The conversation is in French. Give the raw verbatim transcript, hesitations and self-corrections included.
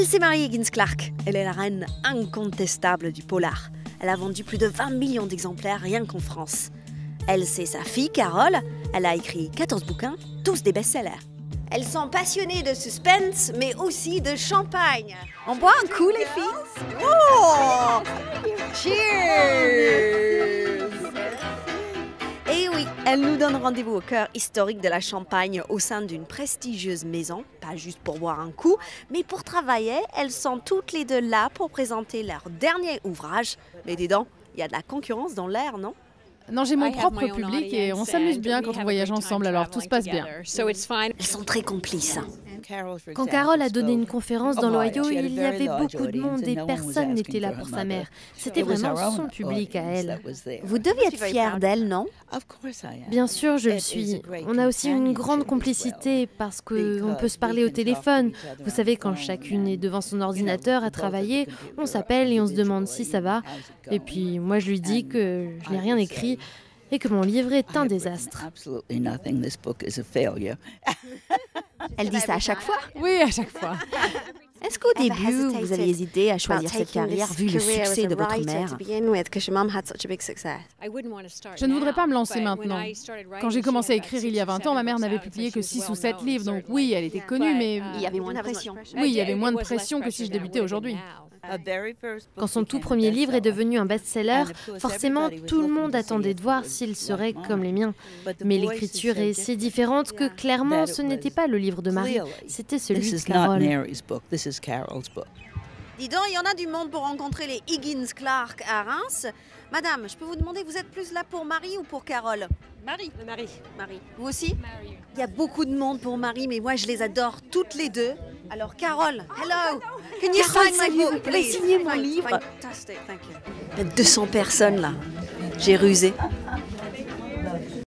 Elle, c'est Mary Higgins Clark. Elle est la reine incontestable du polar. Elle a vendu plus de vingt millions d'exemplaires rien qu'en France. Elle, c'est sa fille Carol. Elle a écrit quatorze bouquins, tous des best-sellers. Elles sont passionnées de suspense, mais aussi de champagne. On boit un coup, les filles? Oh! Cheers! Et oui, elles nous donnent rendez-vous au cœur historique de la Champagne au sein d'une prestigieuse maison, pas juste pour boire un coup, mais pour travailler. Elles sont toutes les deux là pour présenter leur dernier ouvrage. Mais dis donc, il y a de la concurrence dans l'air, non? Non, j'ai mon propre public et on s'amuse bien quand on voyage ensemble, alors tout se passe bien. Elles sont très complices. Quand Carol a donné une conférence dans l'Ohio, il y avait beaucoup de monde et personne n'était là pour sa mère. C'était vraiment son public à elle. Vous deviez être fière d'elle, non? Bien sûr, je le suis. On a aussi une grande complicité parce qu'on peut se parler au téléphone. Vous savez, quand chacune est devant son ordinateur à travailler, on s'appelle et on se demande si ça va. Et puis moi, je lui dis que je n'ai rien écrit et que mon livre est un désastre. Elle dit ça à chaque fois? Oui, à chaque fois. Est-ce qu'au début, vous avez hésité à choisir cette carrière vu le succès de votre mère? Je ne voudrais pas me lancer maintenant. Quand j'ai commencé à écrire il y a vingt ans, ma mère n'avait publié que six ou sept livres, donc oui, elle était connue, mais... Il y avait moins de pression. Oui, il y avait moins de pression que si je débutais aujourd'hui. Quand son tout premier livre est devenu un best-seller, forcément, tout le monde attendait de voir s'il serait comme les miens. Mais l'écriture est si différente que clairement, ce n'était pas le livre de Mary, c'était celui de Carol. Dis donc, il y en a du monde pour rencontrer les Higgins Clark à Reims. Madame, je peux vous demander, vous êtes plus là pour Mary ou pour Carol? Mary. Mary. Mary. Vous aussi? Mary. Il y a beaucoup de monde pour Mary, mais moi, je les adore toutes les deux. Alors, Carol, hello. Can you sign my book, please? Signez mon livre. Fantastic, thank you. deux cents personnes là. J'ai rusé.